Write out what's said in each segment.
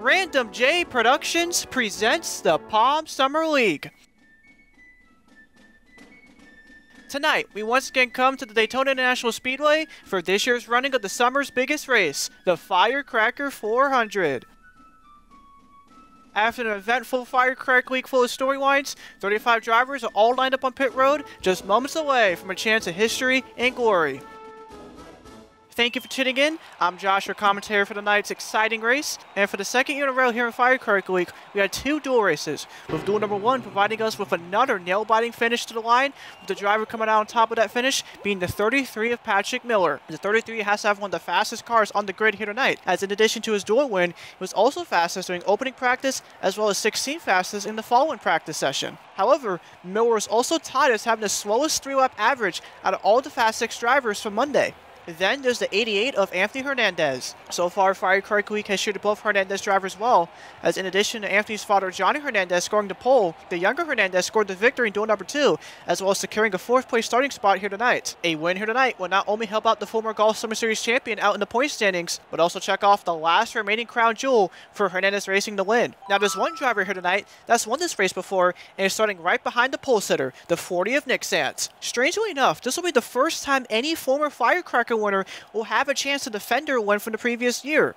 Random J Productions presents the Palm Summer League. Tonight, we once again come to the Daytona International Speedway for this year's running of the summer's biggest race, the Firecracker 400. After an eventful Firecracker Week full of storylines, 35 drivers are all lined up on pit road, just moments away from a chance at history and glory. Thank you for tuning in. I'm Josh, your commentator for tonight's exciting race. And for the second year in a row here in Firecracker Week, we had two dual races, with duel number one providing us with another nail-biting finish to the line, with the driver coming out on top of that finish being the 33 of Patrick Miller. The 33 has to have one of the fastest cars on the grid here tonight, as in addition to his dual win, he was also fastest during opening practice, as well as 16th fastest in the following practice session. However, Miller was also tied as having the slowest three-lap average out of all the Fast Six drivers from Monday. Then there's the 88 of Anthony Hernandez. So far, Firecracker Week has treated both Hernandez drivers well, as in addition to Anthony's father, Johnny Hernandez, scoring the pole, the younger Hernandez scored the victory in duel number two, as well as securing a fourth-place starting spot here tonight. A win here tonight will not only help out the former Golf Summer Series champion out in the point standings, but also check off the last remaining crown jewel for Hernandez Racing to win. Now, there's one driver here tonight that's won this race before, and is starting right behind the pole sitter, the 40 of Nick Santz. Strangely enough, this will be the first time any former Firecracker winner will have a chance to defend their win from the previous year.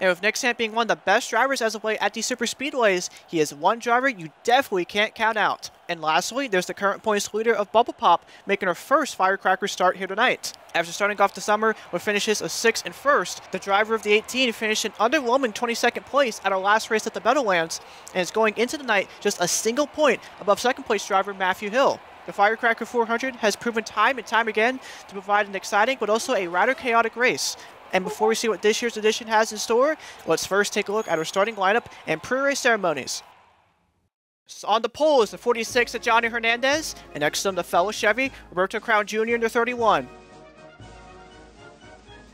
And with Nick Santz being one of the best drivers as of late at these Super Speedways, he is one driver you definitely can't count out. And lastly, there's the current points leader of Bubble Pop, making her first Firecracker start here tonight. After starting off the summer with finishes of 6th and 1st, the driver of the 18 finished an underwhelming 22nd place at our last race at the Meadowlands, and is going into the night just a single point above 2nd place driver Matthew Hill. The Firecracker 400 has proven time and time again to provide an exciting but also a rather chaotic race. And before we see what this year's edition has in store, let's first take a look at our starting lineup and pre-race ceremonies. So on the pole is the 46 of Johnny Hernandez, and next to him the fellow Chevy, Roberto Crown, Jr. in the 31.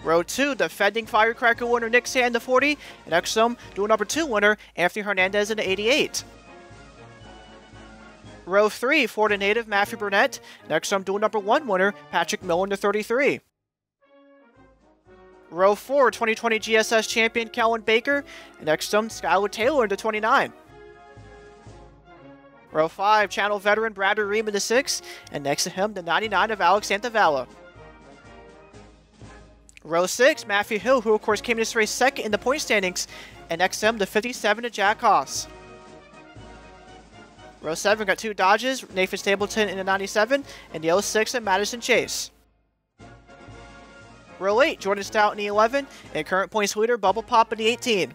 Row 2, defending Firecracker winner Nick Santz in the 40, and next to him, duel number 2 winner Anthony Hernandez in the 88. Row 3, Florida native Matthew Burnett. Next on duel number 1 winner, Patrick Miller in the 33. Row 4, 2020 GSS champion Kellen Baker. Next to him, Skylar Taylor in the 29. Row 5, channel veteran Bradley Ream in the 6. And next to him, the 99 of Alex Santavala. Row 6, Matthew Hill, who of course came in this race second in the point standings. And next to him, the 57 of Jack Haas. Row 7 got two Dodges, Nathan Stapleton in the 97, and the 06 and Madison Chase. Row 8, Jordan Stout in the 11, and current points leader Bubble Pop in the 18.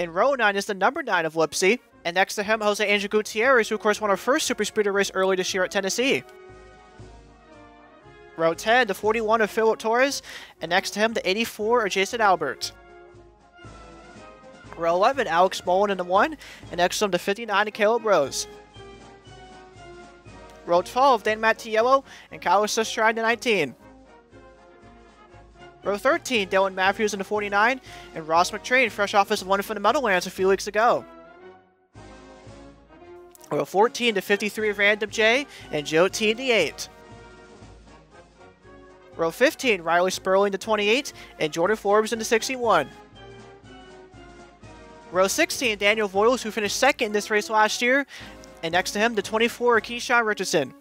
In row 9 is the number 9 of Lipsy, and next to him Jose Angel Gutierrez, who of course won our first Super Speeder race early this year at Tennessee. Row 10, the 41 of Philip Torres, and next to him the 84 of Jason Albert. Row 11, Alex Mullen in the 1, and next to him to 59 to Caleb Rose. Row 12, Dan Mattiello and Kyle Sustrine to 19. Row 13, Dylan Matthews in the 49, and Ross McTrain, fresh off his win from the Meadowlands a few weeks ago. Row 14 to 53 of Random J, and Joe T in the 8. Row 15, Riley Sperling to 28, and Jordan Forbes in the 61. Row 16, Daniel Voiles, who finished second in this race last year, and next to him, the 24, Keyshawn Richardson.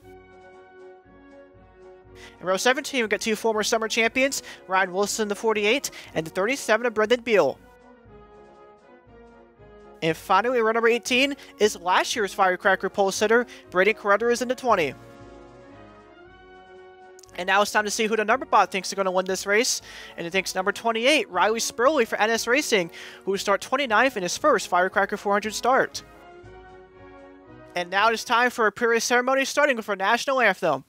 In row 17, we've got two former summer champions, Ryan Wilson, the 48, and the 37 of Brendan Beal. And finally, row number 18 is last year's Firecracker pole sitter, Brady Carruthers in the 20. And now it's time to see who the number bot thinks is going to win this race. And it thinks number 28, Riley Sperling for NS Racing, who will start 29th in his first Firecracker 400 start. And now it's time for a pre-race ceremony, starting with our national anthem.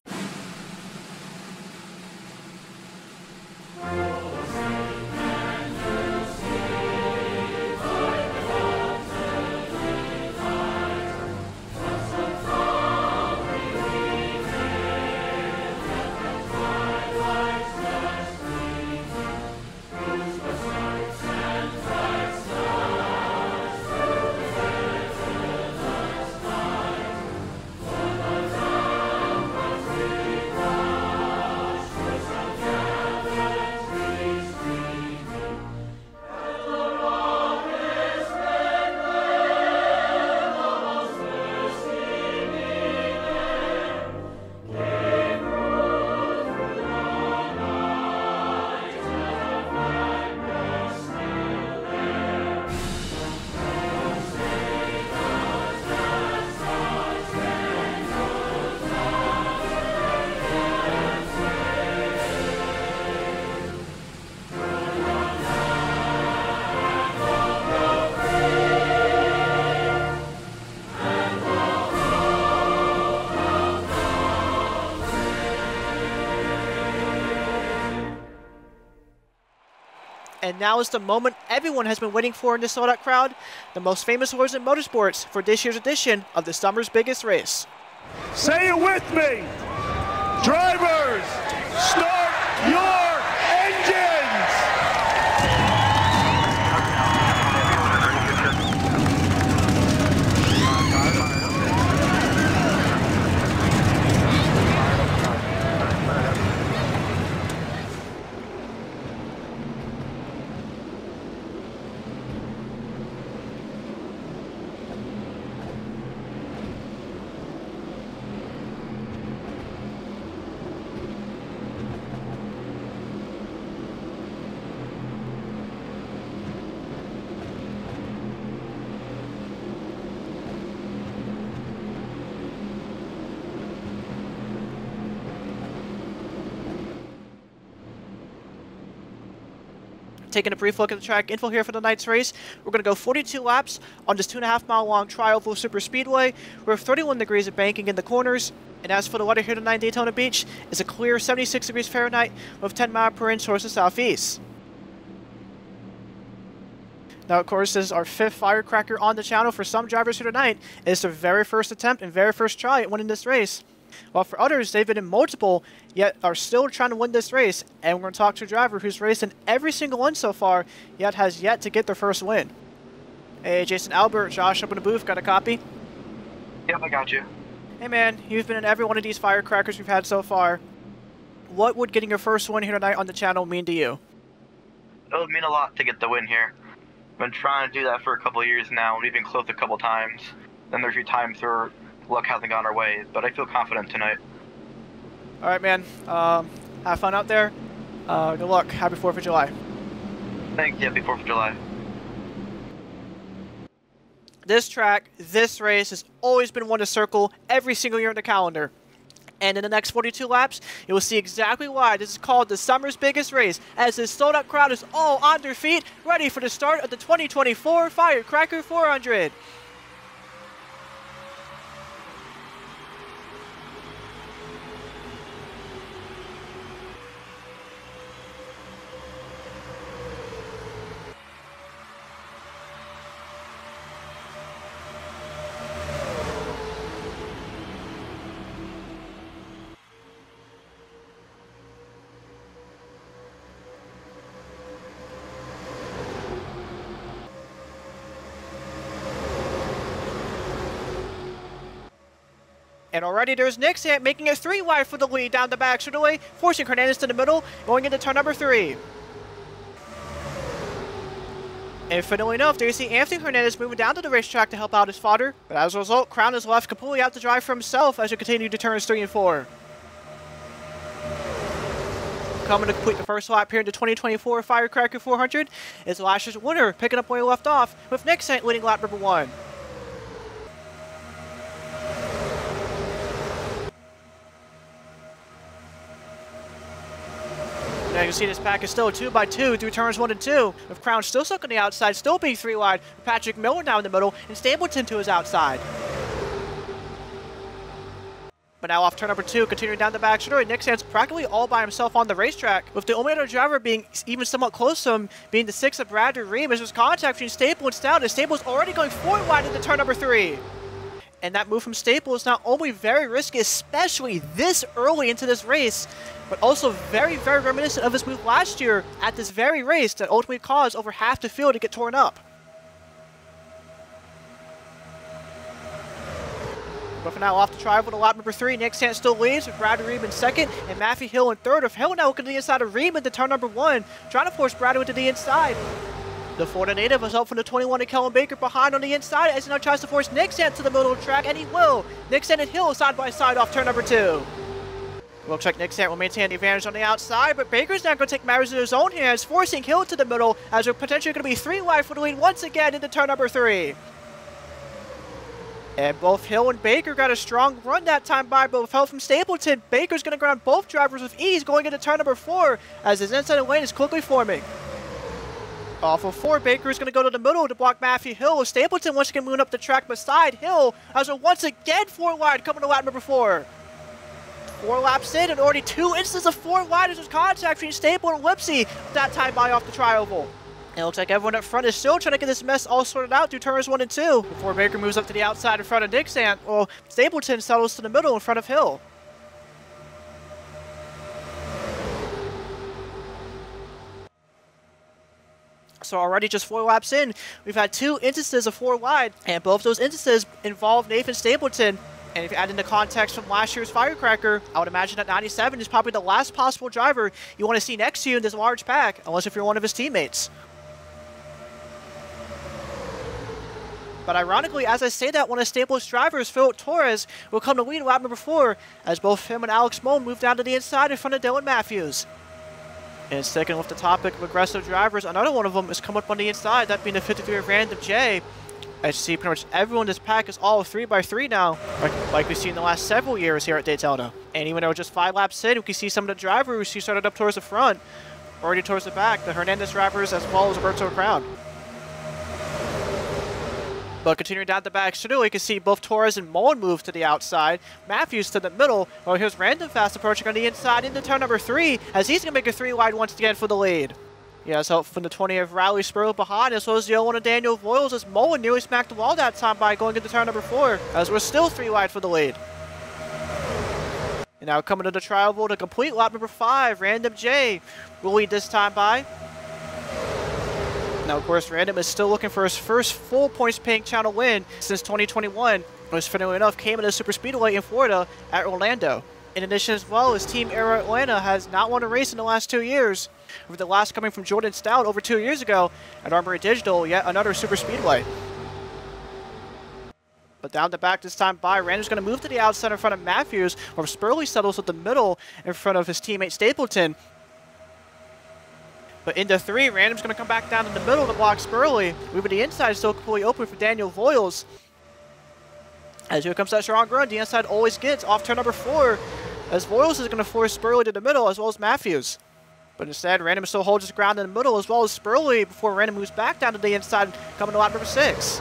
and now is the moment everyone has been waiting for in this sold-out crowd, the most famous horse in motorsports for this year's edition of the summer's biggest race. Say it with me, drivers, start your engines! Taking a brief look at the track info here for the night's race, we're going to go 42 laps on this 2.5 mile long tri-oval super speedway. We're 31 degrees of banking in the corners, and as for the weather here tonight in Daytona Beach, it's a clear 76 degrees Fahrenheit with 10 mile per hour towards the southeast. Now, of course, this is our fifth Firecracker on the channel. For some drivers here tonight, it's their very first attempt and very first try at winning this race. While for others, they've been in multiple, yet are still trying to win this race. And we're going to talk to a driver who's raced in every single one so far, yet has yet to get their first win. Hey, Jason Albert, Josh up in the booth, got a copy? Yep, I got you. Hey man, you've been in every one of these Firecrackers we've had so far. What would getting your first win here tonight on the channel mean to you? It would mean a lot to get the win here. I've been trying to do that for a couple of years now, and we've been close a couple times. Then there's your time through. Luck hasn't gone our way, but I feel confident tonight. All right, man. Have fun out there. Good luck. Happy 4th of July. Thanks. Happy 4th of July. This track, this race, has always been one to circle every single year in the calendar. And in the next 42 laps, you will see exactly why this is called the summer's biggest race, as this sold-out crowd is all on their feet, ready for the start of the 2024 Firecracker 400. And already there's Nick's making a three wide for the lead down the back straightaway, forcing Hernandez to the middle, going into turn number 3. And funnily enough, there you see Anthony Hernandez moving down to the racetrack to help out his father. But as a result, Crown is left completely out to drive for himself as he continues to turns 3 and 4. Coming to complete the first lap here in the 2024 Firecracker 400 is last year's winner, picking up where he left off, with Nick Sant leading lap number 1. Now you can see this pack is still 2 by 2 through turns 1 and 2. With Crown still stuck on the outside, still being 3 wide. With Patrick Miller now in the middle and Stapleton to his outside. But now off turn number 2, continuing down the back straightaway, Nick Sant's practically all by himself on the racetrack. With the only other driver being even somewhat close to him, being the 6th of Bradley Ream, as there's contact between Stapleton and Stout, and Stapleton's already going 4 wide into turn number 3. And that move from Staples is not only very risky, especially this early into this race, but also very, very reminiscent of his move last year at this very race that ultimately caused over half the field to get torn up. But for now, off the tri-oval to lap number 3, Nick Sant still leads with Bradley Ream in 2nd and Matthew Hill in 3rd. With Hill now looking to the inside of Ream into turn number 1, trying to force Bradley to the inside. The Florida native is up from the 21 to Kellen Baker behind on the inside as he now tries to force Nick Sant to the middle of the track, and he will. Nick Sant and Hill side by side off turn number 2. Looks like Nick Sant will maintain the advantage on the outside, but Baker's now going to take matters in his own hands, forcing Hill to the middle as they're potentially going to be 3 wide for the lead once again into turn number 3. And both Hill and Baker got a strong run that time by, but with help from Stapleton, Baker's going to ground both drivers with ease going into turn number 4 as his inside lane is quickly forming. Off of 4, Baker is going to go to the middle to block Matthew Hill. Stapleton once again moving up the track beside Hill as they're once again 4 wide coming to lap number 4. 4 laps in and already 2 instances of 4 wide as there's contact between Stapleton and Lipsy that time by off the tri-oval. It looks like everyone up front is still trying to get this mess all sorted out through turns 1 and 2. Before Baker moves up to the outside in front of Dixant, well, Stapleton settles to the middle in front of Hill. So already just 4 laps in, we've had 2 instances of 4 wide, and both those instances involve Nathan Stapleton. And if you add in the context from last year's Firecracker, I would imagine that 97 is probably the last possible driver you want to see next to you in this large pack, unless if you're one of his teammates. But ironically, as I say that, one of Stapleton's drivers, Philip Torres, will come to lead lap number 4, as both him and Alex Moe move down to the inside in front of Dylan Matthews. And sticking with the topic of aggressive drivers, another one of them is come up on the inside, that being the 53 of Random J. As you see, pretty much everyone in this pack is all 3x3 now, like we've seen the last several years here at Daytona. And even though just 5 laps in, we can see some of the drivers who started up towards the front, already towards the back, the Hernandez drivers as well as Roberto Crown. But continuing down the back straightaway, you can see both Torres and Mullen move to the outside. Matthews to the middle. Well, here's Random fast approaching on the inside into turn number 3, as he's going to make a 3 wide once again for the lead. He has help from the 20 of Riley Spurl behind, as well as the 01 of Daniel Voiles, as Mullen nearly smacked the wall that time by going into turn number 4, as we're still 3 wide for the lead. And now coming to the tribal to complete lap number 5, Random J will lead this time by. Now, of course, Random is still looking for his first full points-paying channel win since 2021, which, funnily enough, came in a Super Speedway in Florida at Orlando. In addition, as well, his Team Aero Atlanta has not won a race in the last 2 years, with the last coming from Jordan Stout over 2 years ago at Armory Digital, yet another Super Speedway. But down the back this time by, Random's going to move to the outside in front of Matthews, where Spurley settles with the middle in front of his teammate Stapleton. But into 3, Random's going to come back down in the middle to block Spurley. Moving the inside, still completely open for Daniel Voiles. As here comes that strong run, the inside always gets off turn number 4, as Voiles is going to force Spurley to the middle, as well as Matthews. But instead, Random still holds his ground in the middle, as well as Spurley, before Random moves back down to the inside, coming to lap number 6.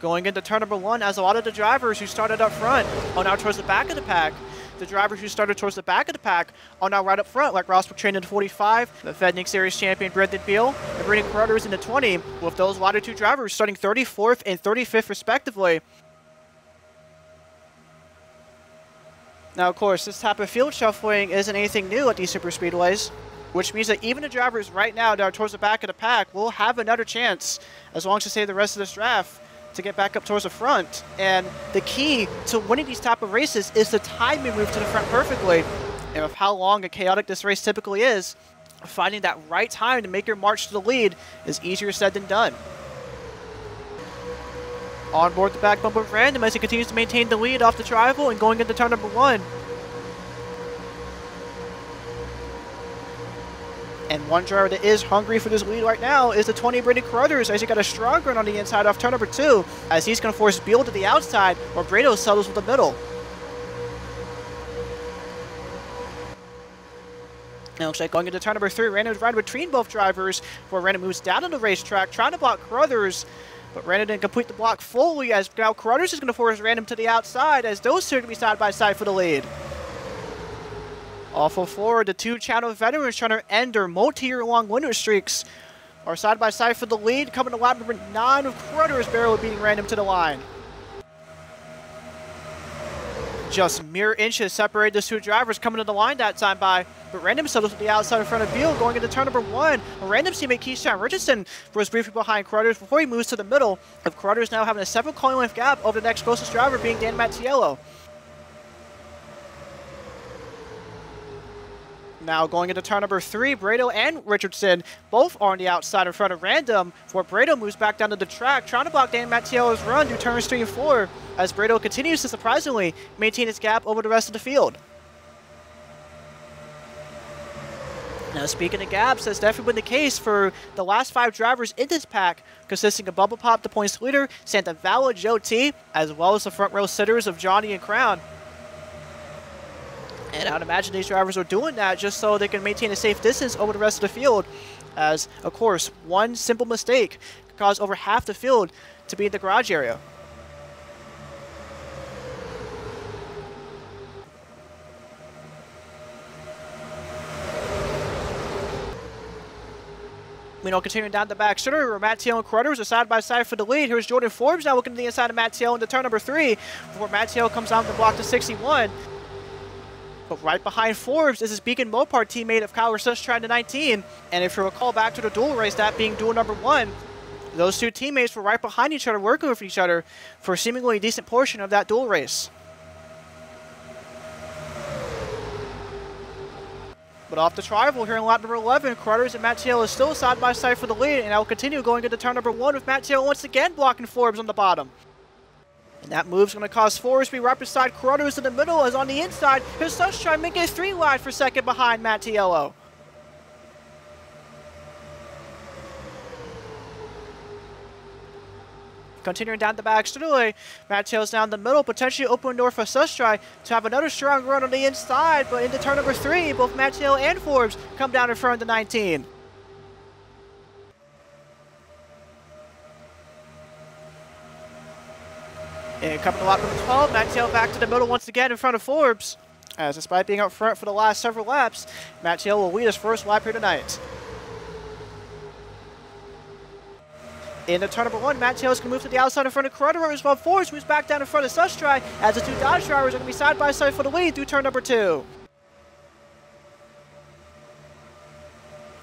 Going into turn number 1, as a lot of the drivers who started up front are now towards the back of the pack. The drivers who started towards the back of the pack are now right up front, like Ross McTrain in 45, the FedNIC Series champion Brendan Beal, and Brady Carter is in the 20, with those latter two drivers starting 34th and 35th respectively. Now, of course, this type of field shuffling isn't anything new at these super speedways, which means that even the drivers right now that are towards the back of the pack will have another chance, as long as they stay the rest of this draft, to get back up towards the front. And the key to winning these type of races is to time your move to the front perfectly. And with how long and chaotic this race typically is, finding that right time to make your march to the lead is easier said than done. On board the back bumper of Random as he continues to maintain the lead off the tribal and going into turn number 1. And one driver that is hungry for this lead right now is the 20 Brady Carruthers, as he got a strong run on the inside off turn number 2, as he's going to force Beal to the outside, while Brado settles with the middle. Now looks like going into turn number 3, Random's riding between both drivers, where Random moves down on the racetrack, trying to block Carruthers, but Random didn't complete the block fully, as now Carruthers is going to force Random to the outside, as those two are going to be side by side for the lead. Off of forward, the two channel veterans trying to end their multi-year-long winner streaks are side by side for the lead, coming to lap number 9 of Carruthers barely beating Random to the line. Just mere inches separate those two drivers coming to the line that time by, but Random settles to the outside in front of Beal going into turn number 1. A Random's teammate Keyshawn Richardson was briefly behind Carruthers before he moves to the middle, of Carruthers now having a 7-coin length gap over the next closest driver being Dan Mattiello. Now going into turn number 3, Brado and Richardson both are on the outside in front of Random, where Brado moves back down to the track, trying to block Dan Mattiello's run through turns 3 and 4, as Brado continues to surprisingly maintain his gap over the rest of the field. Now speaking of gaps, that's definitely been the case for the last 5 drivers in this pack, consisting of Bubble Pop, the points leader, Santa Vala, Joe T, as well as the front row sitters of Johnny and Crown. And I would imagine these drivers are doing that just so they can maintain a safe distance over the rest of the field, as, of course, one simple mistake could cause over half the field to be in the garage area. Meanwhile, continuing down the back center, where Matthew Hill and Carruthers are side by side for the lead. Here's Jordan Forbes now looking to the inside of Matthew Hill into turn number 3 before Matthew Hill comes out the block to 61. But right behind Forbes is his Beacon Mopar teammate of Kyle Rasuch trying to 19. And if you recall back to the dual race, that being duel number 1, those two teammates were right behind each other, working with each other for a seemingly decent portion of that dual race. But off the tribal here in lap number 11, Carruthers and Matthew Hill is still side by side for the lead, and I'll continue going into turn number 1 with Matthew Hill once again blocking Forbes on the bottom. And that move's going to cause Forbes to be right beside Carruthers in the middle, as on the inside, his son's trying to make it 3 wide for second behind Matthew Hill. Continuing down the back straightaway, Matthew's down the middle, potentially open door for Sustry to have another strong run on the inside, but into turn number 3, both Matthew and Forbes come down in front of the 19. And coming to lap number 12, Matthew back to the middle once again in front of Forbes, as despite being out front for the last several laps, Matthew will lead his first lap here tonight. Into turn number 1, Matt Taylor's going to move to the outside in front of Carruthers, while Forbes moves back down in front of Sustry, as the two Dodge drivers are going to be side by side for the lead through turn number 2.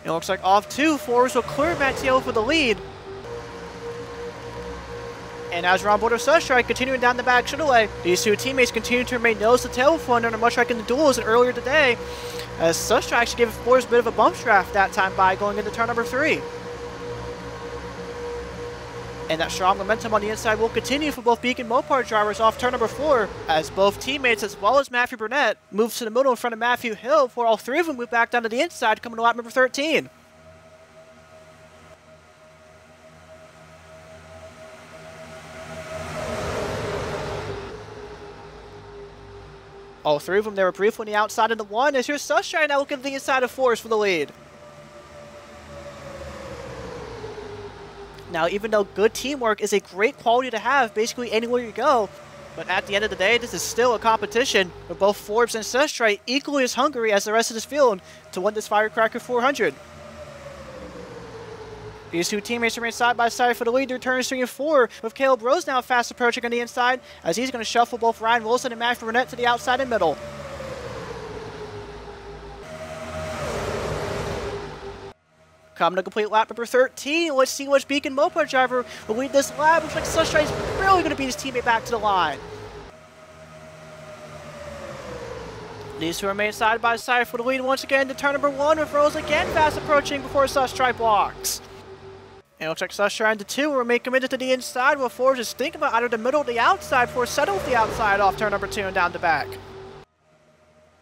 It looks like off 2, Forbes will clear Matt Taylor for the lead. And as we're on board of Sustry, continuing down the back straightaway, these two teammates continue to remain nose to tail with one another, much like in the duels earlier today, as Sustry actually gave Forbes a bit of a bump draft that time by going into turn number 3. And that strong momentum on the inside will continue for both Beacon Mopar drivers off turn number 4, as both teammates, as well as Matthew Burnett, moves to the middle in front of Matthew Hill, before all three of them move back down to the inside, coming to lap number 13. All three of them, they were briefly on the outside of the 1, as here's Sustry now looking at the inside of Forrest for the lead. Now, even though good teamwork is a great quality to have basically anywhere you go, but at the end of the day, this is still a competition with both Forbes and Sustry equally as hungry as the rest of this field to win this Firecracker 400. These two teammates remain side by side for the lead through turns 3 and 4, with Caleb Rose now fast approaching on the inside, as he's going to shuffle both Ryan Wilson and Matthew Burnett to the outside and middle. Coming to complete lap number 13, let's see which Beacon Mopar driver will lead this lap. Looks like Sustry is really going to beat his teammate back to the line. These two remain side by side for the lead once again to turn number 1, with Rose again fast approaching before Sustry blocks. And it looks like Sustry into 2 will remain committed to the inside, while Forbes is thinking about either the middle or the outside before settling with the outside off turn number 2 and down the back.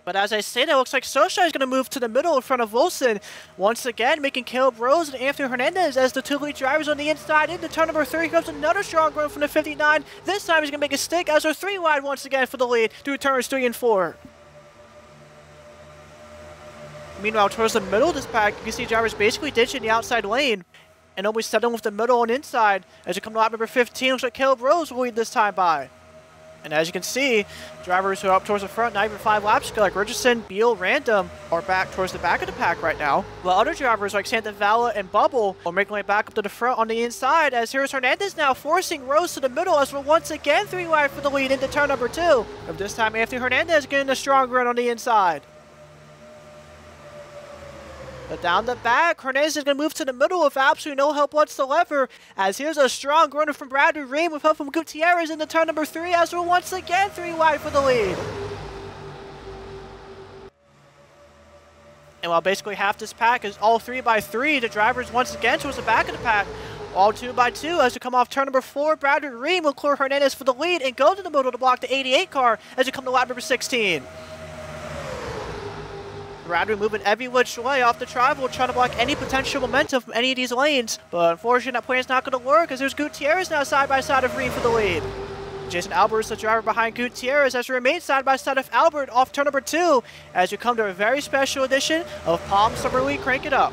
But as I say, that looks like Sustry is going to move to the middle in front of Wilson, once again making Caleb Rose and Anthony Hernandez as the two lead drivers on the inside. Into turn number 3 comes another strong run from the 59. This time he's going to make a stick as they're 3 wide once again for the lead through turns 3 and 4. Meanwhile, towards the middle of this pack, you can see drivers basically ditching the outside lane and always settling with the middle and inside. As you come to lap number 15, looks like Caleb Rose will lead this time by. And as you can see, drivers who are up towards the front, not even 5 laps ago, like Richardson, Beal, Random, are back towards the back of the pack right now. While other drivers like Santa Valla and Bubble are making their way back up to the front on the inside, as here's Hernandez now forcing Rose to the middle as we're once again 3 wide for the lead into turn number 2. And this time, Anthony Hernandez getting a strong run on the inside. But down the back, Hernandez is going to move to the middle with absolutely no help whatsoever, as here's a strong runner from Bradley Ream with help from Gutierrez into turn number 3, as we're once again 3 wide for the lead. And while basically half this pack is all 3 by 3, the drivers once again towards the back of the pack, all 2 by 2, as we come off turn number 4, Bradley Ream will clear Hernandez for the lead and go to the middle to block the 88 car as we come to lap number 16. Bradley moving every which way off the tribal, trying to block any potential momentum from any of these lanes. But unfortunately, that plan is not going to work, as there's Gutierrez now side by side of Ream for the lead. Jason Albert is the driver behind Gutierrez as he remains side by side of Albert off turn number 2, as we come to a very special edition of Palm Summer League Crank It Up.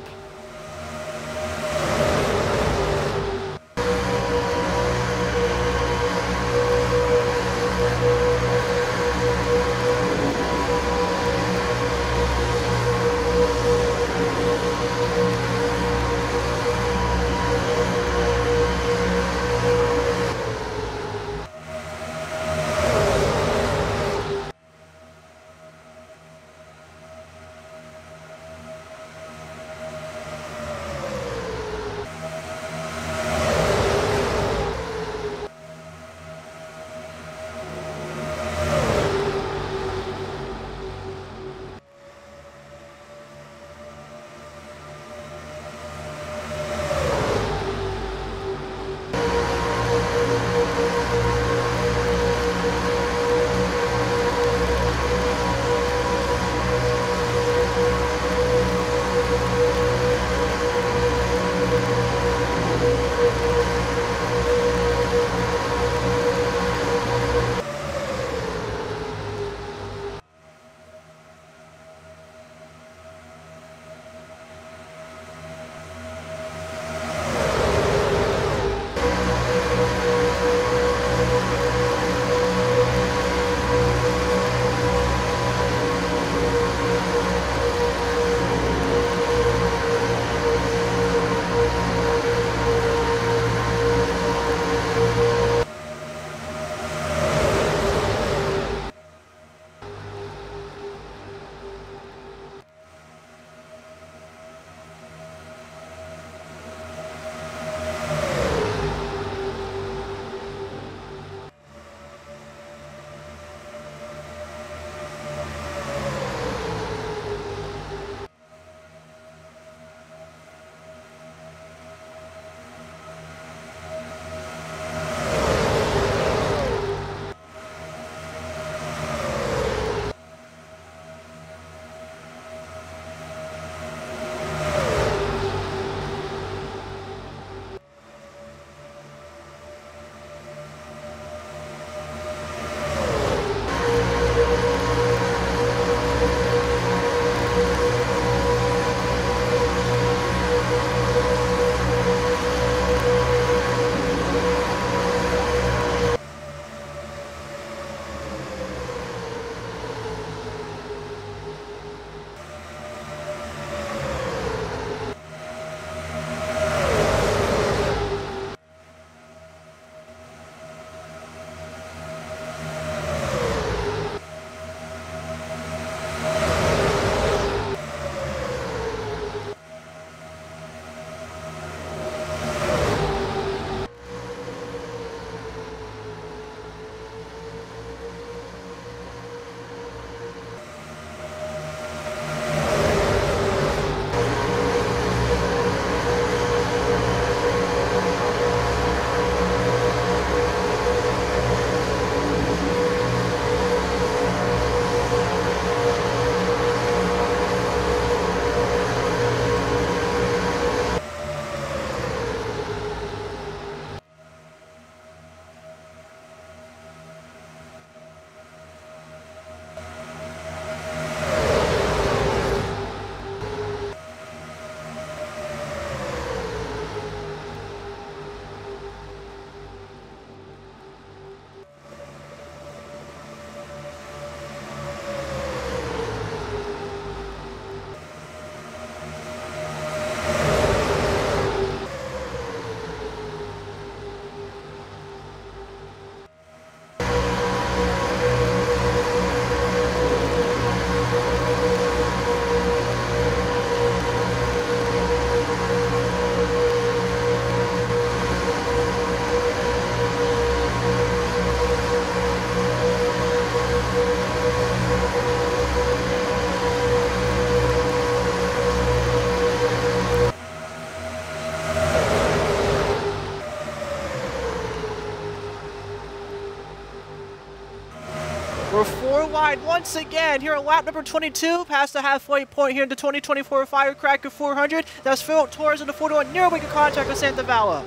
behind once again here at lap number 22, past the halfway point here in the 2024 Firecracker 400. That's Philip Torres in the 41 near weaker contact with Santavala.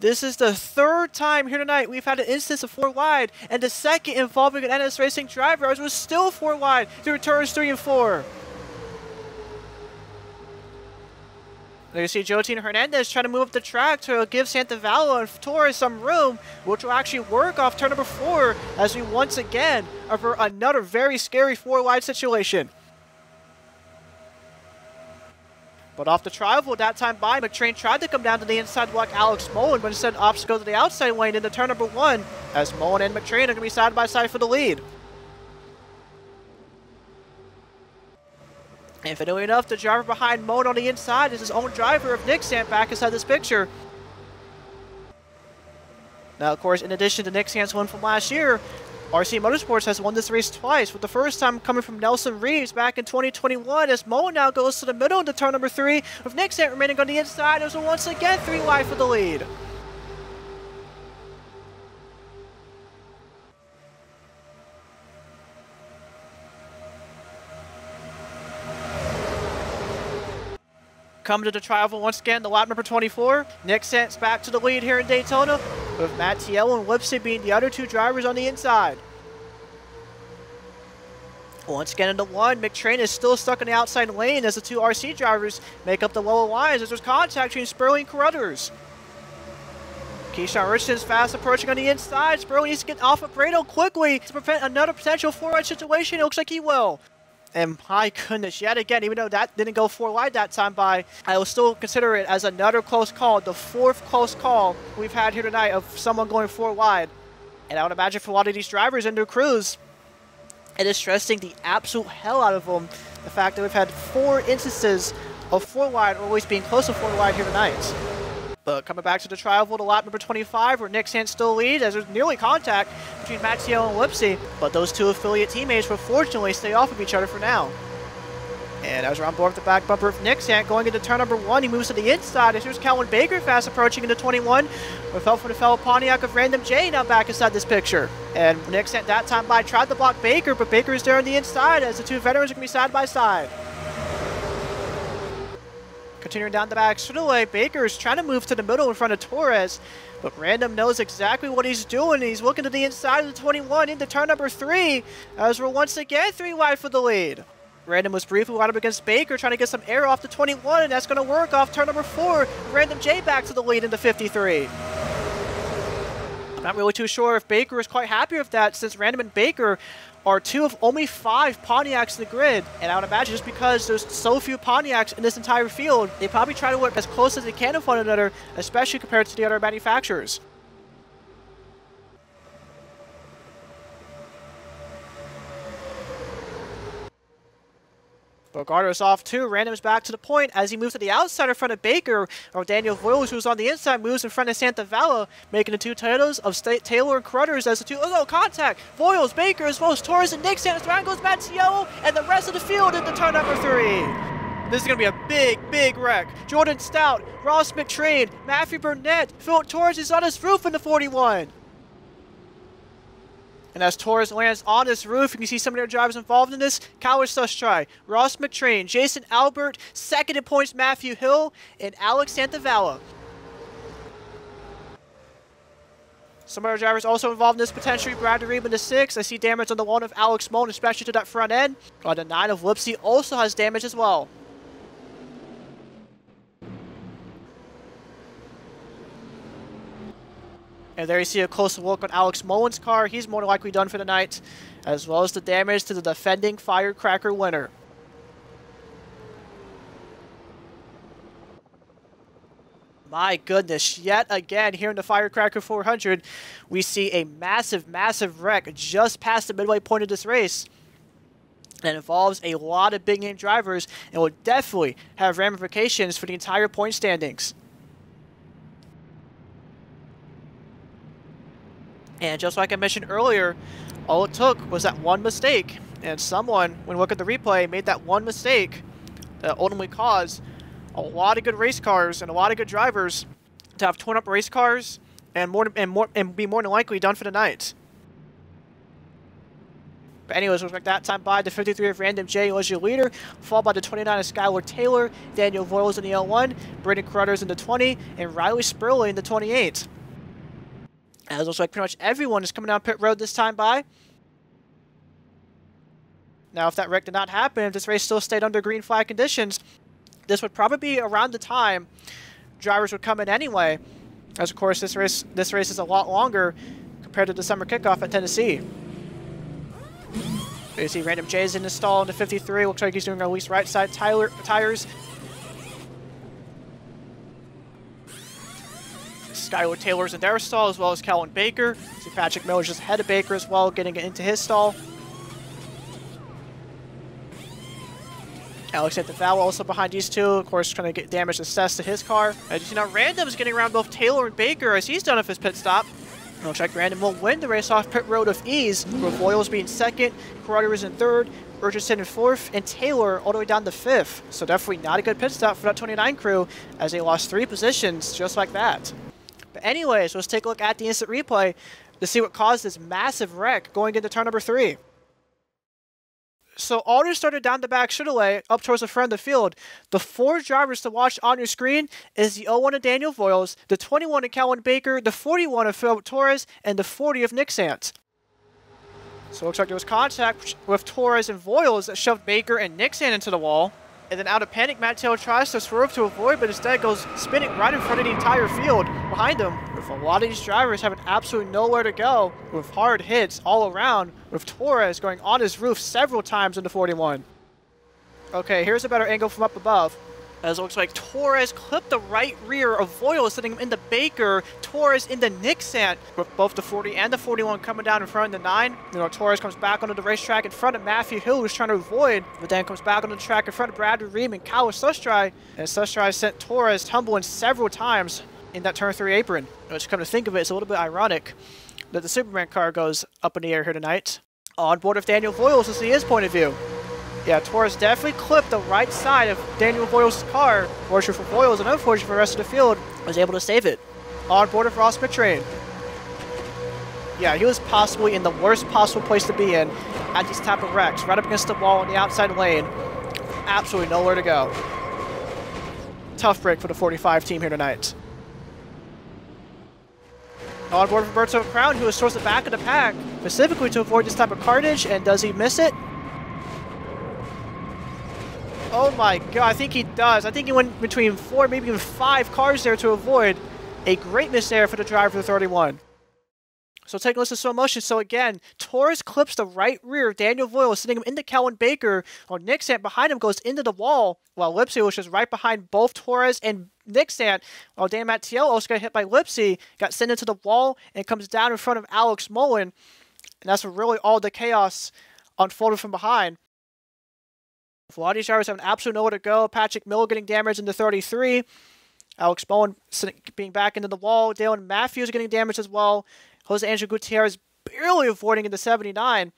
This is the third time here tonight we've had an instance of four wide, and the second involving an NS Racing driver, ours was still four wide through turns 3 and 4. There you see Jotin Hernandez trying to move up the track to give Santavala and Torres some room, which will actually work off turn number 4 as we once again are for another very scary four wide situation. But off the travel that time by, McTrain tried to come down to the inside block Alex Mullen, but instead opts to go to the outside lane into turn number 1, as Mullen and McTrain are going to be side by side for the lead. And funnily enough, the driver behind Mullen on the inside is his own driver of Nick Sant back inside this picture. Now, of course, in addition to Nick Sant's win from last year, RC Motorsports has won this race twice, with the first time coming from Nelson Reeves back in 2021, as Mullen now goes to the middle into turn number 3, with Nick Sant remaining on the inside, as once again 3 wide for the lead. Come to the travel once again, the lap number 24. Nick Sant back to the lead here in Daytona, with Mattiello and Lipsy being the other two drivers on the inside. Once again into 1, McTrain is still stuck in the outside lane as the two RC drivers make up the lower lines, as there's contact between Sperling and Carruthers. Keyshawn Richardson's fast approaching on the inside. Sperling needs to get off of Grado quickly to prevent another potential four-wide situation. It looks like he will. And my goodness, yet again, even though that didn't go four wide that time by, I will still consider it as another close call, the fourth close call we've had here tonight of someone going four wide. And I would imagine for a lot of these drivers and their crews, it is stressing the absolute hell out of them, the fact that we've had 4 instances of four wide, or always being close to four wide here tonight. But coming back to the trioval to lap number 25, where Nick Sant still leads, as there's nearly contact between Mattiello and Lipsy, but those two affiliate teammates will fortunately stay off of each other for now. And as we're on board with the back bumper of Nick Sant, going into turn number 1, he moves to the inside, as here's Kellen Baker fast approaching into 21, with help from the fellow Pontiac of Random J now back inside this picture. And Nick Sant that time by tried to block Baker, but Baker is there on the inside, as the two veterans are going to be side by side. Continuing down the back straightaway, Baker is trying to move to the middle in front of Torres, but Random knows exactly what he's doing. He's looking to the inside of the 21 into turn number 3, as we're once again 3 wide for the lead. Random was briefly wide up against Baker, trying to get some air off the 21, and that's going to work off turn number 4. Random J back to the lead into 53. I'm not really too sure if Baker is quite happy with that, since Random and Baker are 2 of only 5 Pontiacs in the grid. And I would imagine just because there's so few Pontiacs in this entire field, they probably try to work as close as they can of one another, especially compared to the other manufacturers. Bogardo's off too. Random's back to the point as he moves to the outside in front of Baker, or Daniel Voiles, who's on the inside, moves in front of Santavala, making the two titles of Taylor and Carruthers as the two. Oh no, contact! Voiles, Baker, as well as Torres and Nick Sant. Around goes Mattiello and the rest of the field into turn number 3. This is going to be a big, big wreck. Jordan Stout, Ross McTrain, Matthew Burnett, Philip Torres is on his roof in the 41. And as Torres lands on this roof, you can see some of their drivers involved in this. Kyle Sustry, Ross McTrain, Jason Albert, second in points Matthew Hill, and Alex Santavala. Some other drivers also involved in this potentially. Brad Reeman the 6. I see damage on the 1 of Alex Mullen, especially to that front end. On the 9 of Lipsy also has damage as well. And there you see a closer look on Alex Mullen's car. He's more than likely done for the night, as well as the damage to the defending Firecracker winner. My goodness, yet again here in the Firecracker 400, we see a massive, massive wreck just past the midway point of this race. It involves a lot of big-name drivers and will definitely have ramifications for the entire point standings. And just like I mentioned earlier, all it took was that one mistake. And someone, when we look at the replay, made that one mistake that ultimately caused a lot of good race cars and a lot of good drivers to have torn up race cars and be more than likely done for the night. But anyways, looks like that time by the 53 of Random J was your leader, followed by the 29 of Skylar Taylor, Daniel Voiles in the L1, Brandon Carruthers in the 20, and Riley Sperling in the 28. And it looks like pretty much everyone is coming down pit road this time by. Now, if that wreck did not happen, if this race still stayed under green flag conditions, this would probably be around the time drivers would come in anyway, as of course this race is a lot longer compared to the summer kickoff at Tennessee. There you see Random J's in the stall into 53. Looks like he's doing our least right side tires. Skylar Taylor's in their stall, as well as Kellen Baker. See Patrick Miller's just ahead of Baker as well, getting it into his stall. Alexander Fowler also behind these two, of course, trying to get damage assessed to his car. As you see now, Random's getting around both Taylor and Baker as he's done with his pit stop. Looks like Random will win the race off pit road of ease, with Voiles being second, Carruthers in third, Urgensen in fourth, and Taylor all the way down to fifth. So definitely not a good pit stop for that 29 crew, as they lost 3 positions just like that. But anyways, let's take a look at the instant replay to see what caused this massive wreck going into turn number 3. So Alder started down the back straightaway up towards the front of the field. The 4 drivers to watch on your screen is the 01 of Daniel Voiles, the 21 of Cowan Baker, the 41 of Philip Torres, and the 40 of Nick Sant. So it looks like there was contact with Torres and Voiles that shoved Baker and Nick Sant into the wall. And then out of panic, Matt Taylor tries to swerve to avoid, but instead goes spinning right in front of the entire field behind him, with a lot of these drivers having absolutely nowhere to go, with hard hits all around, with Torres going on his roof several times into 41. Okay, here's a better angle from up above, as it looks like Torres clipped the right rear of Voiles, sending him into Baker, Torres into Nick Sant, with both the 40 and the 41 coming down in front of the 9. You know, Torres comes back onto the racetrack in front of Matthew Hill, who's trying to avoid, but then comes back onto the track in front of Bradley Ream and Kyle Sustry, and Sustry sent Torres tumbling several times in that turn 3 apron. Which, come to think of it, it's a little bit ironic that the Superman car goes up in the air here tonight. On board with Daniel Voiles, let's see his point of view. Yeah, Torres definitely clipped the right side of Daniel Voiles' car. Fortunate for Voiles and unfortunate for the rest of the field, was able to save it. On board of Ross Petrain. Yeah, he was possibly in the worst possible place to be in at these type of wrecks, right up against the wall in the outside lane. Absolutely nowhere to go. Tough break for the 45 team here tonight. On board of Roberto Crown, who was towards the back of the pack, specifically to avoid this type of carnage, and does he miss it? Oh my god, I think he does. I think he went between 4, maybe even 5 cars there to avoid. A great miss there for the driver for the 31. So taking a listen to slow motion. So again, Torres clips the right rear of Daniel Voiles, sending him into Cowan Baker. While Nick Sant behind him goes into the wall, while Lipsy was just right behind both Torres and Nick Sant. While Dan Mattiello also got hit by Lipsy, got sent into the wall, and comes down in front of Alex Mullen. And that's where really all the chaos unfolded from behind. A lot of these drivers have absolutely nowhere to go. Patrick Miller getting damaged in the 33. Alex Bowen being back into the wall. Dalen Matthews getting damaged as well. Jose Angel Gutierrez barely avoiding in the 79.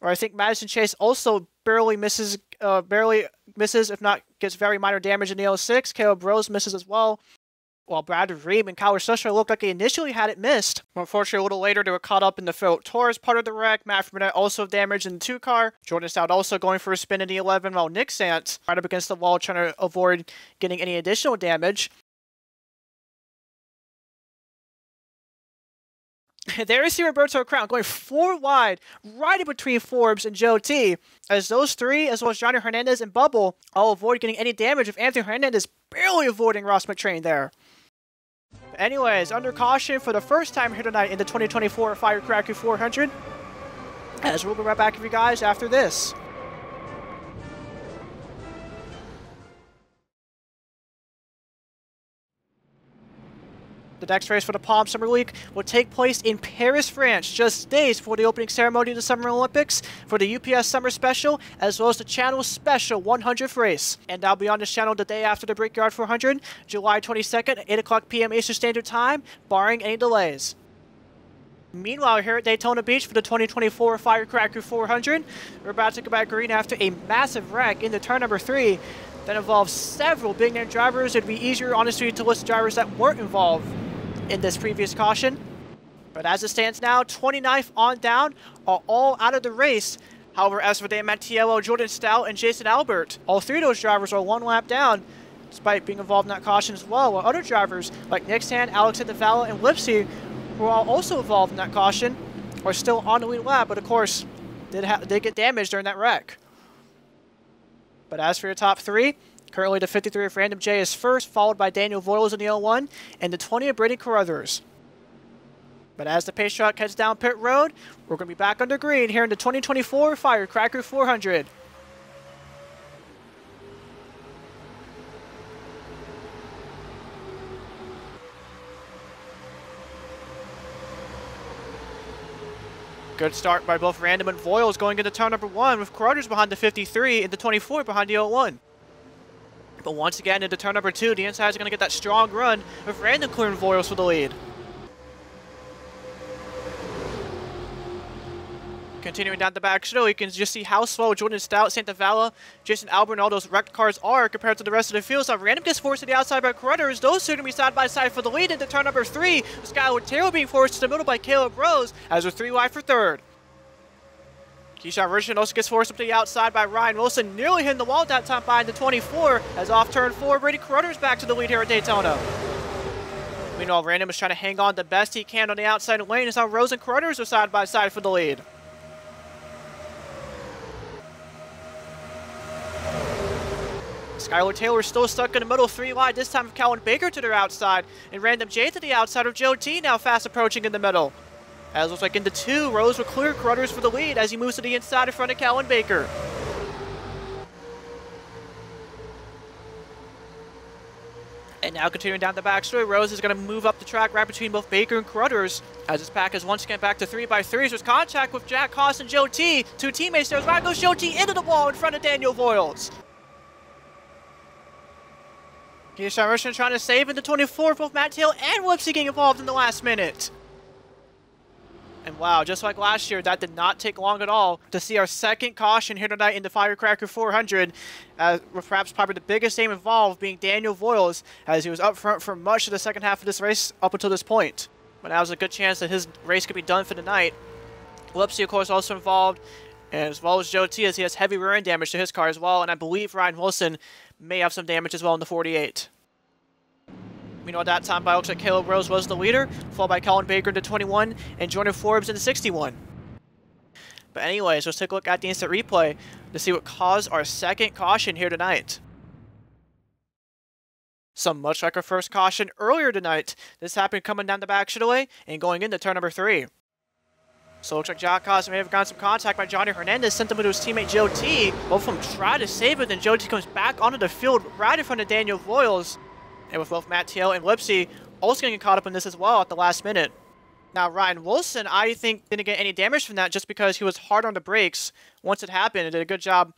Or I think Madison Chase also barely misses, if not gets very minor damage in the 06. Caleb Rose misses as well. While Bradley Ream and Kyle Sustry looked like they initially had it missed. Unfortunately, a little later, they were caught up in the Philip Torres part of the wreck. Matthew Burnett also damaged in the 2 car. Jordan Stout also going for a spin in the 11, while Nick Sant right up against the wall trying to avoid getting any additional damage. There you see Roberto Crown going 4 wide, right in between Forbes and Joe T. As those 3, as well as Johnny Hernandez and Bubble, all avoid getting any damage, with Anthony Hernandez barely avoiding Ross McTrain there. Anyways, under caution for the first time here tonight in the 2024 Firecracker 400. As we'll be right back with you guys after this. The next race for the Palm Summer League will take place in Paris, France, just days before the opening ceremony of the Summer Olympics for the UPS Summer Special, as well as the channel's special 100th race. And that'll be on this channel the day after the Brickyard 400, July 22nd at 8 o'clock p.m. Eastern Standard Time, barring any delays. Meanwhile, here at Daytona Beach for the 2024 Firecracker 400, we're about to go back green after a massive wreck in the turn number 3 that involves several big-name drivers. It'd be easier, honestly, to list drivers that weren't involved in this previous caution. But as it stands now, 29th on down are all out of the race However, Esvade, Mattiello, Jordan Stout, and Jason Albert, all three of those drivers are one lap down, despite being involved in that caution as well, while other drivers like Nick Sand, Alex Antivallo, and Lipsy, who are also involved in that caution, are still on the lead lap, but of course, did get damaged during that wreck. But as for your top three, currently the 53 of Random J is first, followed by Daniel Voiles in the 01, and the 20 of Brady Carruthers. But as the pace truck heads down pit road, we're going to be back under green here in the 2024 Firecracker 400. Good start by both Random and Voiles going into turn number 1, with Carruthers behind the 53 and the 24 behind the 01. But once again into turn number 2, the insides are going to get that strong run with Random clearing Voiles for the lead. Continuing down the back show, you can just see how slow Jordan Stout, Santavala, Jason Albert, and all those wrecked cars are compared to the rest of the field. So Random gets forced to the outside by Carruthers. Those two are going to be side by side for the lead into turn number 3. Skylar Otero being forced to the middle by Caleb Rose as a 3-wide for third. Keyshawn Richardson also gets forced up to the outside by Ryan Wilson, nearly hitting the wall that time behind the 24 as off turn 4. Brady Carruthers back to the lead here at Daytona. Meanwhile, Random is trying to hang on the best he can on the outside lane as now Rose and Carruthers are side by side for the lead. Skylar Taylor still stuck in the middle three wide, this time of Cowan Baker to their outside, and Random J to the outside of Joe T, now fast approaching in the middle. As it looks like into two, Rose will clear Carruthers for the lead as he moves to the inside in front of Cowan Baker. And now continuing down the backstory, Rose is going to move up the track right between both Baker and Carruthers as his pack is once again back to 3x3s. There's contact with Jack Koss and Joe T, two teammates there. Right goes Joe T into the wall in front of Daniel Voiles. Keyshawn Richardson trying to save in the 24, both Matt Hill and Lipsy getting involved in the last minute. And wow, just like last year, that did not take long at all to see our second caution here tonight in the Firecracker 400, with probably the biggest name involved being Daniel Voiles, as he was up front for much of the second half of this race up until this point. But now was a good chance that his race could be done for the night. Lipsy, of course, also involved, as well as Joe T, as he has heavy rear end damage to his car as well, and I believe Ryan Wilson may have some damage as well in the 48. Meanwhile, that time by looks like Caleb Rose was the leader, followed by Colin Baker into 21 and Jordan Forbes into 61. But anyways, let's take a look at the instant replay to see what caused our second caution here tonight. So much like our first caution earlier tonight, this happened coming down the back straightaway and going into turn number 3. So it looks like Jack Koss may have gotten some contact by Johnny Hernandez, sent him to his teammate Joe T. Both of them try to save it, then Joe T comes back onto the field right in front of Daniel Voiles. And with both Matt Hill and Lipsy also getting caught up in this as well at the last minute. Now Ryan Wilson, I think, didn't get any damage from that just because he was hard on the brakes once it happened and did a good job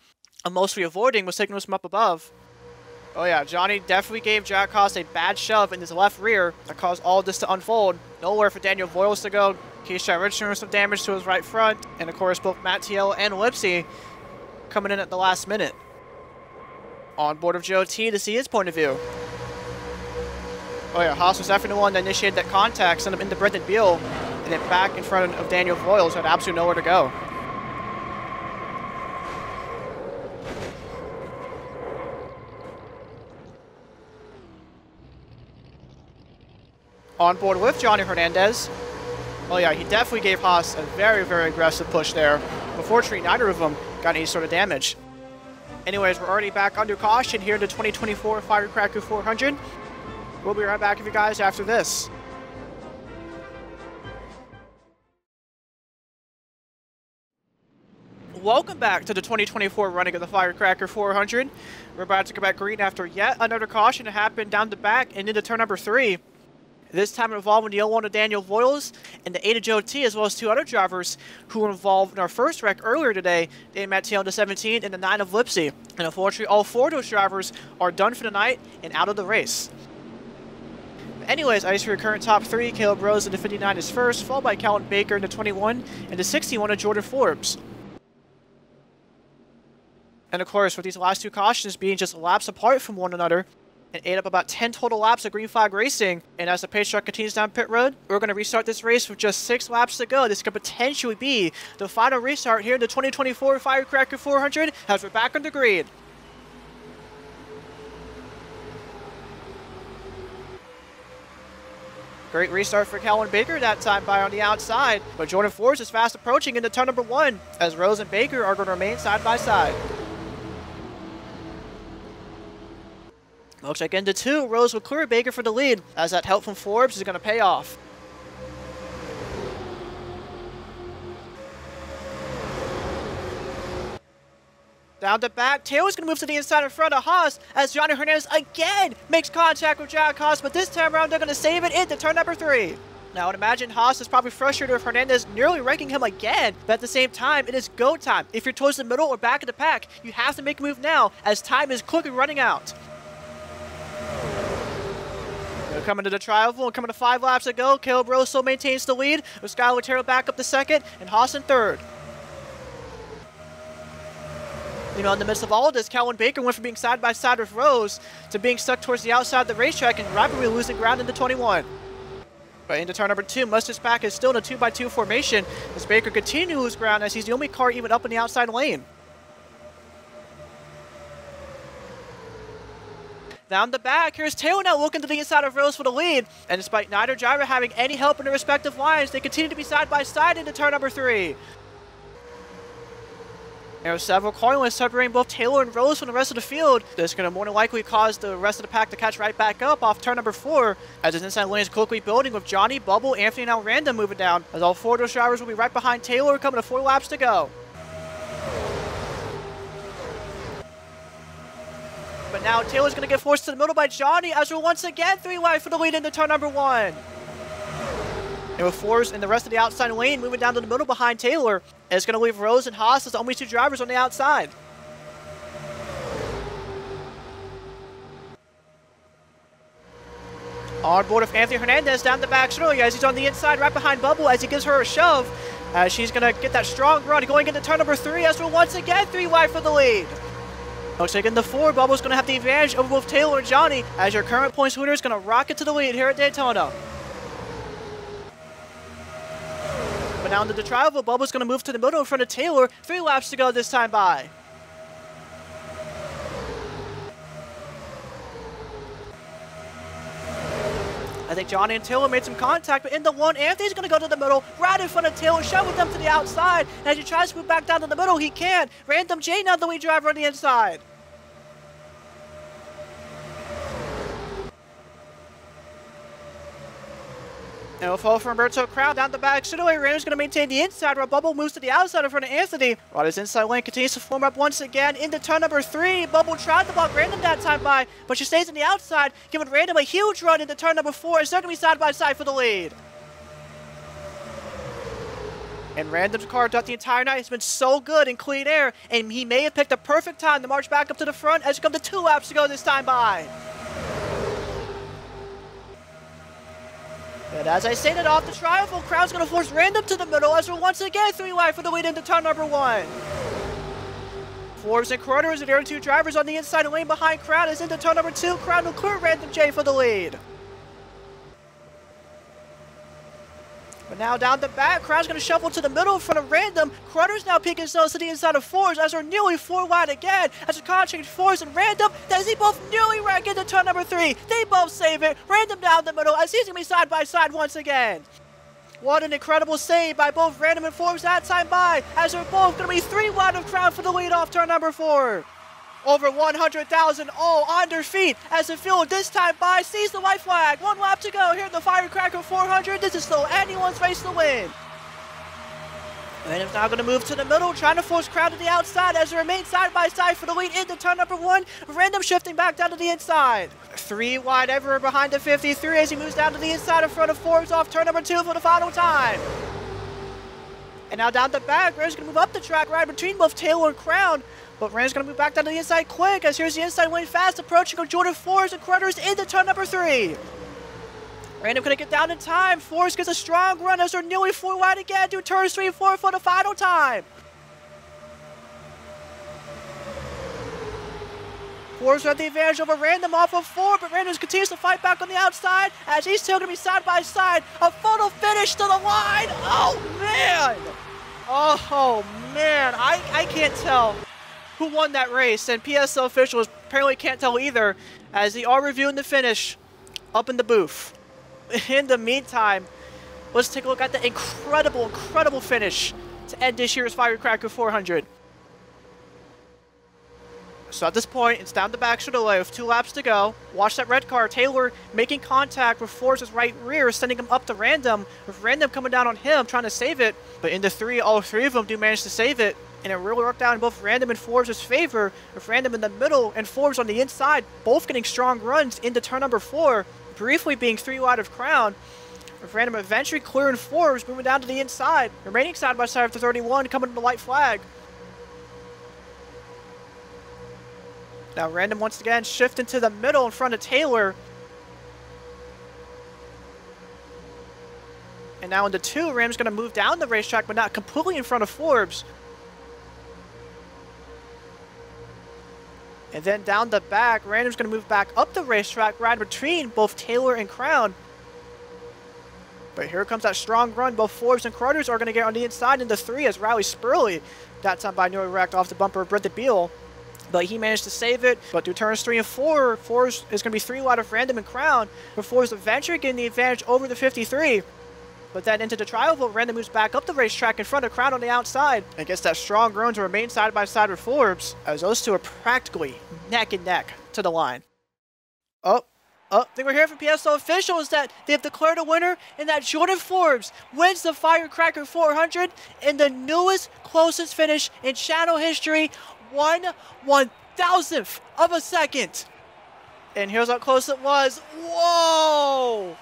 of mostly avoiding what's taking us from up above. Oh yeah, Johnny definitely gave Jack Koss a bad shove in his left rear that caused all this to unfold. Nowhere for Daniel Voiles to go. Keyshawn Richardson with some damage to his right front. And of course, both Mattiello and Lipsy coming in at the last minute. On board of Joe T to see his point of view. Oh yeah, Haas was definitely the one that initiated that contact, sent him into Brendan Beal, and then back in front of Daniel Voiles, who had absolutely nowhere to go. On board with Johnny Hernandez. Oh yeah, he definitely gave Haas a very, very aggressive push there. Unfortunately, neither of them got any sort of damage. Anyways, we're already back under caution here in the 2024 Firecracker 400. We'll be right back with you guys after this. Welcome back to the 2024 running of the Firecracker 400. We're about to go back green after yet another caution to happen down the back and into turn number 3. This time involving the 01 of Daniel Voiles and the 8 of Joe T, as well as two other drivers who were involved in our first wreck earlier today, Dan Mattiello in the 17 and the 9 of Lipsy. And unfortunately, all four of those drivers are done for the night and out of the race. But anyways, as for your current top 3, Caleb Rose in the 59 is first, followed by Cowan Baker in the 21 and the 61 of Jordan Forbes. And of course, with these last two cautions being just laps apart from one another, and ate up about 10 total laps of Green Flag Racing. And as the pace truck continues down pit road, we're going to restart this race with just 6 laps to go. This could potentially be the final restart here in the 2024 Firecracker 400 as we're back on the grid. Great restart for Kellen Baker that time by on the outside, but Jordan Force is fast approaching into turn number 1 as Rose and Baker are going to remain side by side. Looks like into 2, Rose will clear Baker for the lead as that help from Forbes is going to pay off. Down the back, Taylor's going to move to the inside in front of Haas as Johnny Hernandez again makes contact with Jack Haas, but this time around they're going to save it into turn number 3. Now I would imagine Haas is probably frustrated with Hernandez nearly wrecking him again, but at the same time, it is go time. If you're towards the middle or back of the pack, you have to make a move now as time is quickly running out. They're coming to the trial, coming to 5 laps to go. Caleb Rose still maintains the lead with Skylar Terrell back up to 2nd and Haas in 3rd. You know, in the midst of all of this, Kellen Baker went from being side by side with Rose to being stuck towards the outside of the racetrack and rapidly losing ground into 21. But into turn number 2, Mustard's pack is still in a 2x2 formation as Baker continues to lose ground as he's the only car even up in the outside lane. Down the back, here's Taylor now looking to the inside of Rose for the lead, and despite neither driver having any help in their respective lines, they continue to be side by side into turn number 3. There are several corners separating both Taylor and Rose from the rest of the field. This is going to more than likely cause the rest of the pack to catch right back up off turn number 4, as his inside lane is quickly building with Johnny, Bubble, Anthony, and now Random moving down, as all 4 of those drivers will be right behind Taylor coming to 4 laps to go. But now Taylor's going to get forced to the middle by Johnny as we're once again 3 wide for the lead into turn number 1. And with Force and the rest of the outside lane moving down to the middle behind Taylor, and it's going to leave Rose and Haas as the only 2 drivers on the outside. On board of Anthony Hernandez down the back straight as he's on the inside right behind Bubble as he gives her a shove, as she's going to get that strong run going into turn number 3 as we're once again 3 wide for the lead. Looks like in the 4, Bubble's going to have the advantage over both Taylor and Johnny as your current points winner is going to rocket to the lead here at Daytona. But now into the trial, Bubble's going to move to the middle in front of Taylor. 3 laps to go this time by. I think Johnny and Taylor made some contact, but in the 1, Anthony's going to go to the middle, right in front of Taylor, shoving them to the outside. And as he tries to move back down to the middle, he can't. Random J now the lead driver on the inside. No fall from Roberto Crown down the back. Straightaway, Random's going to maintain the inside while Bubble moves to the outside in front of Anthony. While his inside lane continues to form up once again into turn number 3. Bubble tried to block Random that time by, but she stays on the outside, giving Random a huge run into turn number 4 as they're going to be side by side for the lead. And Random's car throughout the entire night has been so good in clean air, and he may have picked the perfect time to march back up to the front as it comes to 2 laps to go this time by. And as I stated off the trial, Crowd's going to force Random to the middle as we're once again 3 wide for the lead into turn number 1. Forbes and Corona is the only 2 drivers on the inside lane behind Crowd as into turn number 2. Crowd will clear Random J for the lead. But now down the back, Crowd's going to shuffle to the middle in front of Random. Crutter's now peeking himself to the inside of Forbes as they're nearly 4 wide again. As a contract Forbes and Random, as they both nearly wreck into turn number 3. They both save it. Random down the middle as he's going to be side by side once again. What an incredible save by both Random and Forbes that time by, as they're both going to be 3 wide of Crown for the lead off turn number 4. Over 100,000 all on their feet as the field this time by sees the white flag. 1 lap to go here in the Firecracker 400. This is still anyone's race to win. Random's now going to move to the middle, trying to force Crowd to the outside as they remain side by side for the lead into turn number 1. Random shifting back down to the inside. 3 wide ever behind the 53 as he moves down to the inside in front of Forbes off turn number 2 for the final time. And now down the back, Rand's going to move up the track right between both Taylor and Crown. But Rand's going to move back down to the inside quick as here's the inside lane fast approaching of Jordan Force and Crutter's into turn number 3. Random going to get down in time. Force gets a strong run as they're nearly 4 wide again through turns 3 and 4 for the final time. Forrester had the advantage over Random off of four, but Random continues to fight back on the outside as he's still going to be side by side. A photo finish to the line. Oh, man. Oh, man. I can't tell who won that race, and PSL officials apparently can't tell either as they are reviewing the finish up in the booth. In the meantime, let's take a look at the incredible, incredible finish to end this year's Firecracker 400. So at this point, it's down the Baxter delay with 2 laps to go. Watch that red car. Taylor making contact with Forrester's right rear, sending him up to Random, with Random coming down on him, trying to save it. But in the three, all three of them do manage to save it. And it really worked out in both Random and Forrester's favor, with Random in the middle and Forrester on the inside, both getting strong runs into turn number 4, briefly being 3 wide of Crown, with Random eventually clearing Forrester, moving down to the inside, remaining side by side with the 31, coming to the light flag. Now Random once again shifting to the middle in front of Taylor. And now into 2, Ram's going to move down the racetrack, but not completely in front of Forbes. And then down the back, Random's going to move back up the racetrack, right between both Taylor and Crown. But here comes that strong run. Both Forbes and Carters are going to get on the inside into 3 as Riley Spurley, that time by nearly wrecked off the bumper of Brent Beal. But he managed to save it. But through turns 3 and 4, Forbes is going to be 3 wide of Random and Crown, with Forbes eventually getting the advantage over the 53. But then into the trial vote, Random moves back up the racetrack in front of Crown on the outside and gets that strong run to remain side by side with Forbes, as those two are practically neck and neck to the line. I think we're hearing from PSL officials that they have declared a winner and that Jordan Forbes wins the Firecracker 400 in the newest closest finish in channel history, 1/1000th of a second. And here's how close it was. Whoa!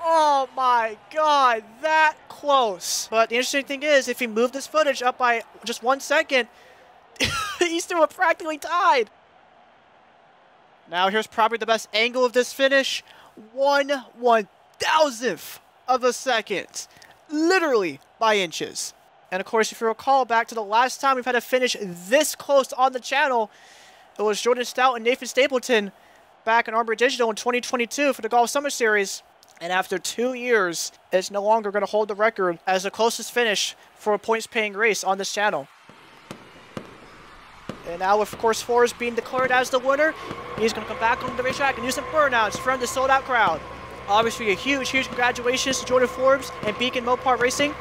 Oh my God, that close. But the interesting thing is, if he moved this footage up by just 1 second, he's still practically tied. Now here's probably the best angle of this finish. 1/1000th of a second. Literally by inches. And of course, if you recall back to the last time we've had a finish this close on the channel, it was Jordan Stout and Nathan Stapleton back in Armory Digital in 2022 for the Golf Summer Series. And after 2 years, it's no longer going to hold the record as the closest finish for a points-paying race on this channel. And now, of course, Forrest being declared as the winner, he's going to come back on the racetrack and do some burnouts from the sold-out crowd. Obviously, a huge, huge congratulations to Jordan Forbes and Beacon Mopar Racing.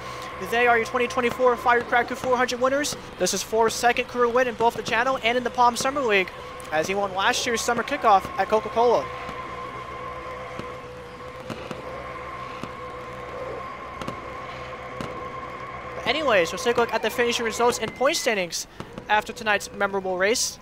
They are your 2024 Firecracker 400 winners. This is Forrest's second career win in both the channel and in the Palm Summer League, as he won last year's summer kickoff at Coca-Cola. Anyways, let's take a look at the finishing results and point standings after tonight's memorable race.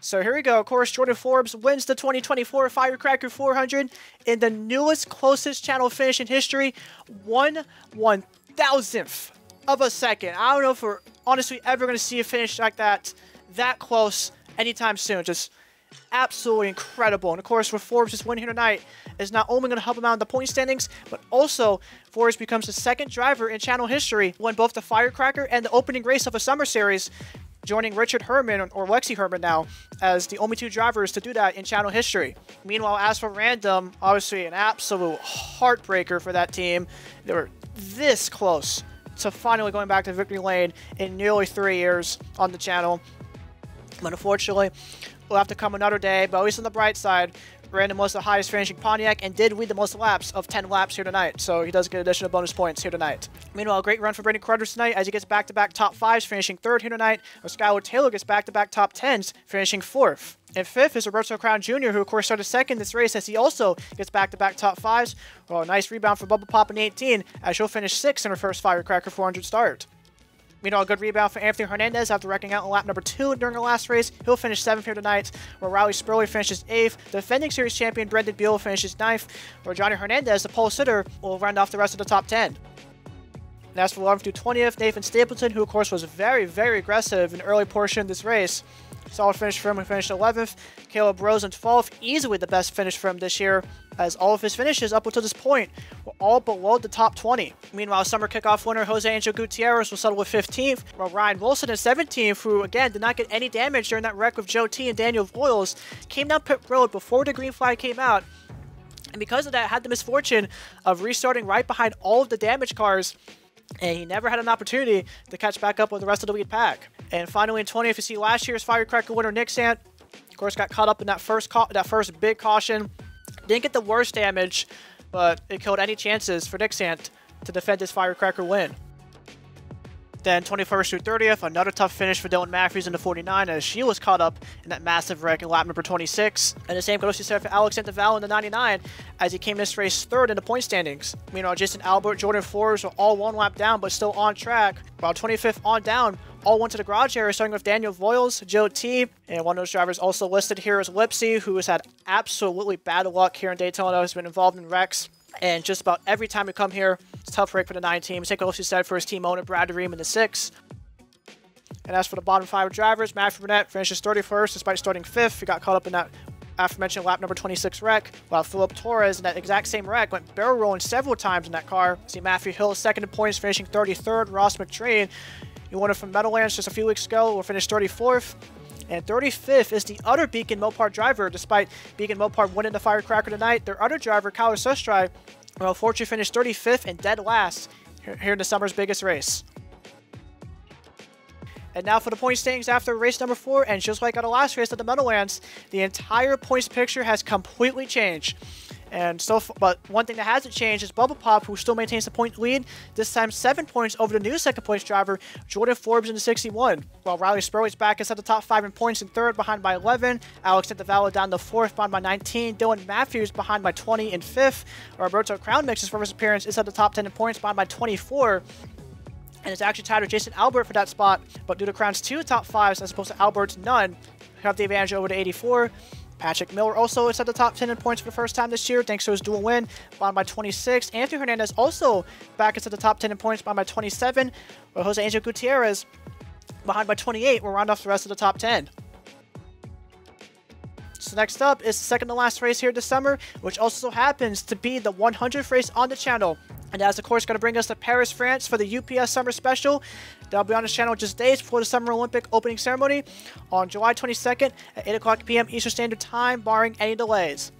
So here we go. Of course, Jordan Forbes wins the 2024 Firecracker 400 in the newest, closest channel finish in history, 1/1000th of a second. I don't know if we're honestly ever going to see a finish like that close anytime soon. Just absolutely incredible. And of course, with Forbes' win here tonight, is not only going to help him out in the point standings, but also Forbes becomes the second driver in channel history won both the Firecracker and the opening race of a summer series, joining Richard Herman, or Lexi Herman now, as the only two drivers to do that in channel history. Meanwhile, as for Random, obviously an absolute heartbreaker for that team. They were this close to finally going back to victory lane in nearly 3 years on the channel. But unfortunately, will have to come another day, but at least on the bright side, Random was the highest finishing Pontiac and did lead the most laps of 10 laps here tonight, so he does get additional bonus points here tonight. Meanwhile, a great run for Brandon Carters tonight as he gets back-to-back top 5s, finishing 3rd here tonight, or Skylar Taylor gets back-to-back top 10s, finishing 4th. And 5th is Roberto Crown, Jr., who of course started 2nd this race as he also gets back-to-back top 5s. Well, a nice rebound for Bubble Pop in 18 as she'll finish 6th in her first Firecracker 400 start. Meanwhile, a good rebound for Anthony Hernandez after wrecking out in lap number 2 during the last race. He'll finish 7th here tonight, where Riley Spurley finishes 8th. The defending series champion Brendan Beal finishes 9th, where Johnny Hernandez, the pole sitter, will round off the rest of the top 10. And as for 11th through 20th, Nathan Stapleton, who of course was very, very aggressive in the early portion of this race, Solid finish for him. He finished 11th. Caleb Rose in 12th. Easily the best finish for him this year, as all of his finishes up until this point were all below the top 20. Meanwhile, summer kickoff winner Jose Angel Gutierrez was settled with 15th, while Ryan Wilson in 17th, who again did not get any damage during that wreck with Joe T and Daniel Voiles, came down pit road before the green flag came out, and because of that had the misfortune of restarting right behind all of the damaged cars, and he never had an opportunity to catch back up with the rest of the lead pack. And finally in 20th, you see last year's Firecracker winner Nick Sant, of course, got caught up in that first big caution. Didn't get the worst damage, but it killed any chances for Nick Sant to defend his Firecracker win. Then 21st through 30th, another tough finish for Dylan Matthews in the 49, as she was caught up in that massive wreck in lap number 26. And the same goes to for Alex Santaval in the 99, as he came this race third in the point standings. Meanwhile, Jason Albert, Jordan Flores were all one lap down, but still on track, while 25th on down all went to the garage area, starting with Daniel Voiles, Joe T, and one of those drivers also listed here is Lipsy, who has had absolutely bad luck here in Daytona, has been involved in wrecks, and just about every time we come here, it's a tough break for the 9 teams. Take a look at for his team owner, Brad Ream, in the 6. And as for the bottom 5 drivers, Matthew Burnett finishes 31st despite starting 5th. He got caught up in that aforementioned lap number 26 wreck, while Philip Torres in that exact same wreck went barrel rolling several times in that car. See Matthew Hill second in points, finishing 33rd. Ross McTrain, he won it from Meadowlands just a few weeks ago, will finish 34th. And 35th is the other Beacon Mopar driver. Despite Beacon Mopar winning the Firecracker tonight, their other driver, Kyle Sustrai, will unfortunately finish 35th and dead last here in the summer's biggest race. And now for the point standings after race number 4, and just like at the last race at the Meadowlands, the entire points picture has completely changed. But one thing that hasn't changed is Bubble Pop, who still maintains the point lead, this time 7 points over the new second place driver, Jordan Forbes, in the 61. While Riley Spurley's back inside the top 5 in points in 3rd, behind by 11. Alex Santavallo down to 4th, behind by 19. Dylan Matthews behind by 20 in 5th. Roberto Crown makes his first appearance inside the top 10 in points, behind by 24. And it's actually tied with Jason Albert for that spot, but due to Crown's 2 top 5s as opposed to Albert's none, we have the advantage over to 84. Patrick Miller also is at the top 10 in points for the first time this year, thanks to his dual win, bound by 26. Anthony Hernandez also back into the top 10 in points, bound by 27, while Jose Angel Gutierrez behind by 28 will round off the rest of the top 10. So next up is the second to last race here this summer, which also happens to be the 100th race on the channel. And that's, of course, going to bring us to Paris, France for the UPS Summer Special. That'll be on this channel just days before the Summer Olympic opening ceremony on July 22nd at 8:00 p.m. Eastern Standard Time, barring any delays.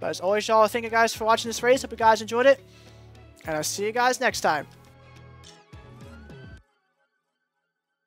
But as always, y'all, thank you guys for watching this race. Hope you guys enjoyed it, and I'll see you guys next time.